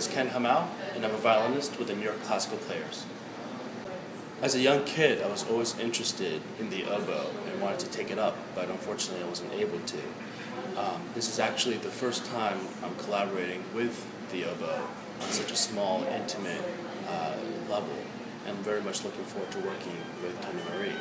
is Ken Hamao, and I'm a violinist with the New York Classical Players. As a young kid, I was always interested in the oboe and wanted to take it up, but unfortunately I wasn't able to. This is actually the first time I'm collaborating with the oboe on such a small, intimate level, and I'm very much looking forward to working with ToniMarie.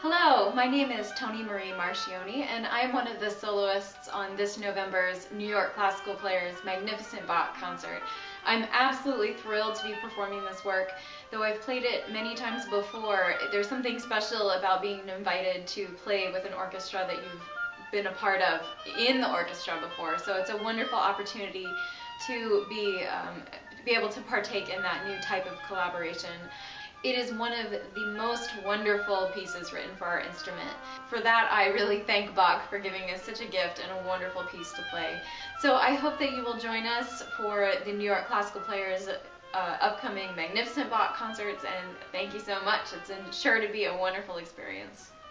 Hello, my name is ToniMarie Marchioni, and I am one of the soloists on this November's New York Classical Players Magnificent Bach concert. I'm absolutely thrilled to be performing this work. Though I've played it many times before, there's something special about being invited to play with an orchestra that you've been a part of in the orchestra before. So it's a wonderful opportunity to be able to partake in that new type of collaboration. It is one of the most wonderful pieces written for our instrument. For that, I really thank Bach for giving us such a gift and a wonderful piece to play. So I hope that you will join us for the New York Classical Players upcoming Magnificent Bach concerts, and thank you so much. It's sure to be a wonderful experience.